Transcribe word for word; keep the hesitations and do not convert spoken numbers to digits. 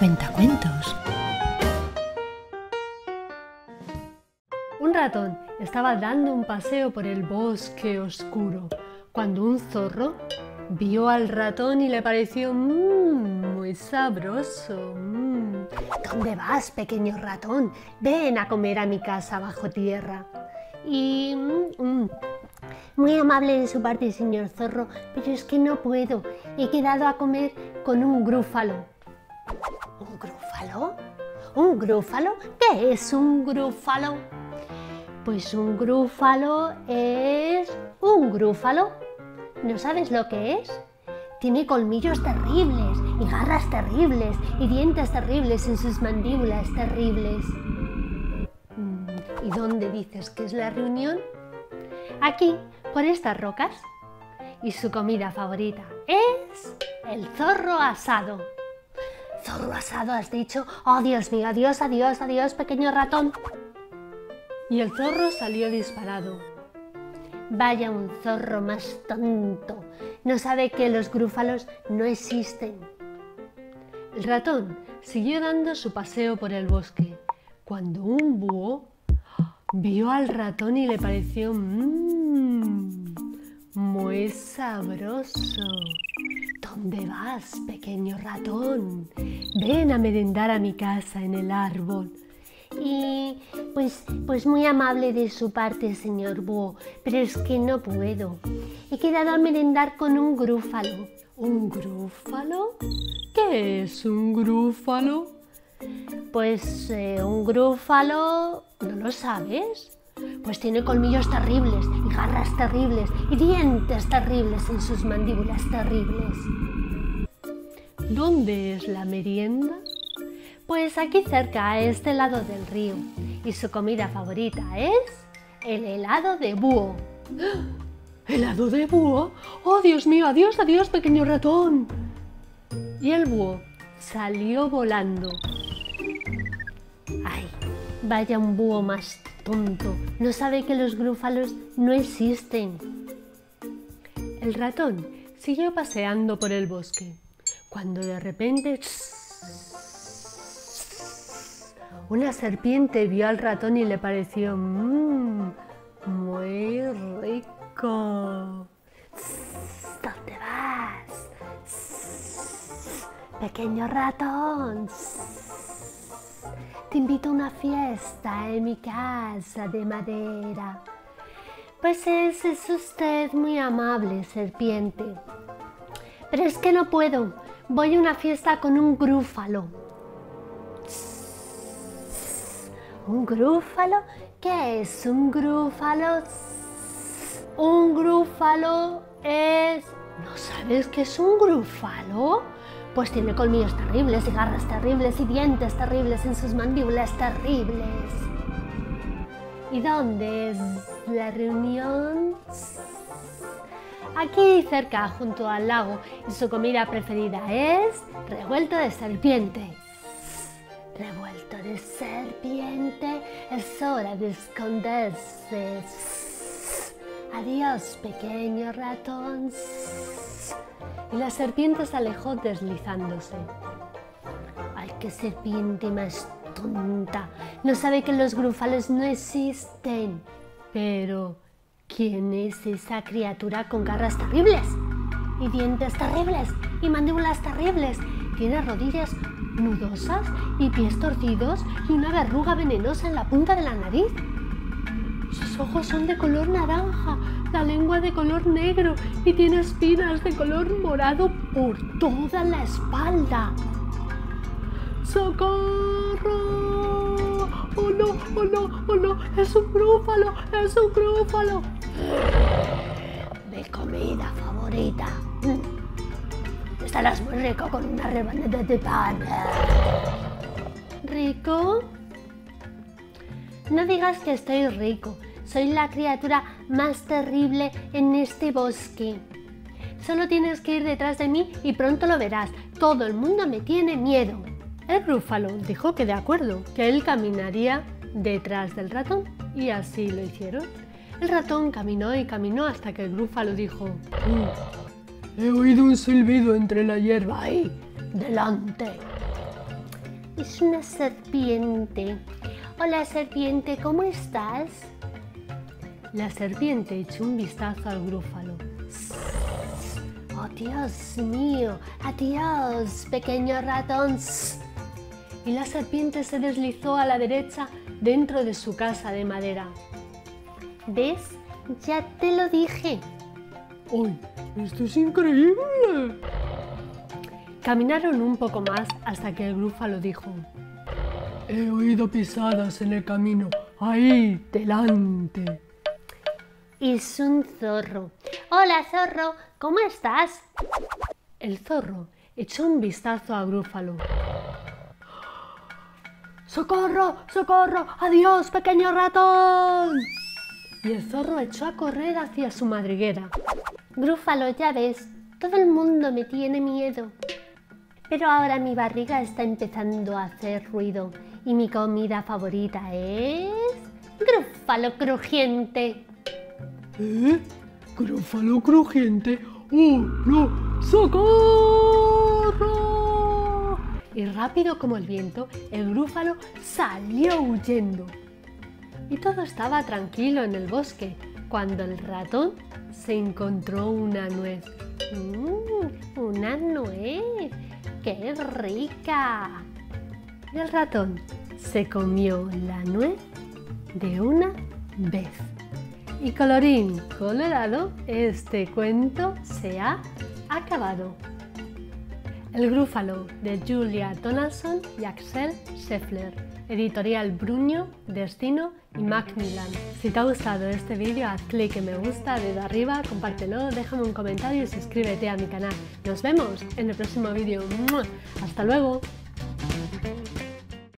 Cuentacuentos. Un ratón estaba dando un paseo por el bosque oscuro cuando un zorro vio al ratón y le pareció mmm, muy sabroso. Mmm. ¿Dónde vas, pequeño ratón? Ven a comer a mi casa bajo tierra. Y... Mmm, muy amable de su parte, señor zorro, pero es que no puedo. He quedado a comer con un grúfalo. ¿Un grúfalo? ¿Un grúfalo? ¿Qué es un grúfalo? Pues un grúfalo es... un grúfalo. ¿No sabes lo que es? Tiene colmillos terribles, y garras terribles, y dientes terribles en sus mandíbulas terribles. ¿Y dónde dices que es la reunión? Aquí, por estas rocas. Y su comida favorita es el zorro asado. ¿Zorro asado has dicho? ¡Oh, Dios mío! ¡Adiós, adiós, adiós, pequeño ratón! Y el zorro salió disparado. Vaya un zorro más tonto. No sabe que los grúfalos no existen. El ratón siguió dando su paseo por el bosque, cuando un búho vio al ratón y le pareció mmm, muy sabroso. ¿Dónde vas, pequeño ratón? Ven a merendar a mi casa en el árbol. Y pues, pues muy amable de su parte, señor búho, pero es que no puedo. He quedado a merendar con un grúfalo. ¿Un grúfalo? ¿Qué es un grúfalo? Pues eh, un grúfalo... ¿No lo sabes? Pues tiene colmillos terribles, y garras terribles, y dientes terribles en sus mandíbulas terribles. ¿Dónde es la merienda? Pues aquí cerca, a este lado del río. Y su comida favorita es... el helado de búho. ¿Helado de búho? ¡Oh, Dios mío! ¡Adiós, adiós, pequeño ratón! Y el búho salió volando. ¡Ay! Vaya un búho más tonto, no sabe que los grúfalos no existen. El ratón siguió paseando por el bosque, cuando de repente... una serpiente vio al ratón y le pareció mmm, muy rico. ¿Dónde vas? Pequeño ratón. Te invito a una fiesta en mi casa de madera. Pues es, es usted muy amable, serpiente. Pero es que no puedo. Voy a una fiesta con un grúfalo. ¿Un grúfalo? ¿Qué es un grúfalo? Un grúfalo es... ¿No sabes qué es un grúfalo? Pues tiene colmillos terribles, y garras terribles, y dientes terribles en sus mandíbulas terribles. ¿Y dónde es la reunión? Aquí cerca, junto al lago, y su comida preferida es... revuelto de serpiente. Revuelto de serpiente, es hora de esconderse. Adiós, pequeño ratón. Y la serpiente se alejó deslizándose. ¡Ay, qué serpiente más tonta! No sabe que los grúfalos no existen. Pero, ¿quién es esa criatura con garras terribles? Y dientes terribles, y mandíbulas terribles. Tiene rodillas nudosas, y pies torcidos, y una verruga venenosa en la punta de la nariz. Sus ojos son de color naranja, la lengua de color negro, y tiene espinas de color morado por toda la espalda. ¡Socorro! ¡Oh no! ¡Oh no! ¡Oh no! ¡Es un grúfalo! ¡Es un grúfalo! Mi comida favorita. Estarás muy rico con una rebanada de pan. ¿Rico? No digas que estoy rico. Soy la criatura más terrible en este bosque. Solo tienes que ir detrás de mí y pronto lo verás. Todo el mundo me tiene miedo. El grúfalo dijo que de acuerdo, que él caminaría detrás del ratón. Y así lo hicieron. El ratón caminó y caminó hasta que el grúfalo dijo... He oído un silbido entre la hierba ahí, delante. es una serpiente. Hola serpiente, ¿cómo estás? La serpiente echó un vistazo al grúfalo. ¡Oh, Dios mío! ¡Adiós, pequeño ratón! Y la serpiente se deslizó a la derecha dentro de su casa de madera. ¿Ves? Ya te lo dije. ¡Uy! ¡Esto es increíble! Caminaron un poco más hasta que el grúfalo dijo: he oído pisadas en el camino, ahí, delante. Es un zorro. Hola, zorro, ¿cómo estás? El zorro echó un vistazo a Grúfalo. ¡Socorro, socorro! ¡Adiós, pequeño ratón! Y el zorro echó a correr hacia su madriguera. Grúfalo, ya ves, todo el mundo me tiene miedo. Pero ahora mi barriga está empezando a hacer ruido y mi comida favorita es... ¡Grúfalo crujiente! ¿Eh? ¿Grúfalo crujiente? ¡Oh, no! ¡Socorro! Y rápido como el viento, el grúfalo salió huyendo. Y todo estaba tranquilo en el bosque, cuando el ratón se encontró una nuez. ¡Mmm! ¡Una nuez! ¡Qué rica! Y el ratón se comió la nuez de una vez. Y colorín colorado, este cuento se ha acabado. El grúfalo, de Julia Donaldson y Axel Scheffler, Editorial Bruño, Destino y Macmillan. Si te ha gustado este vídeo, haz clic en me gusta, dedo arriba, compártelo, déjame un comentario y suscríbete a mi canal. Nos vemos en el próximo vídeo. ¡Hasta luego!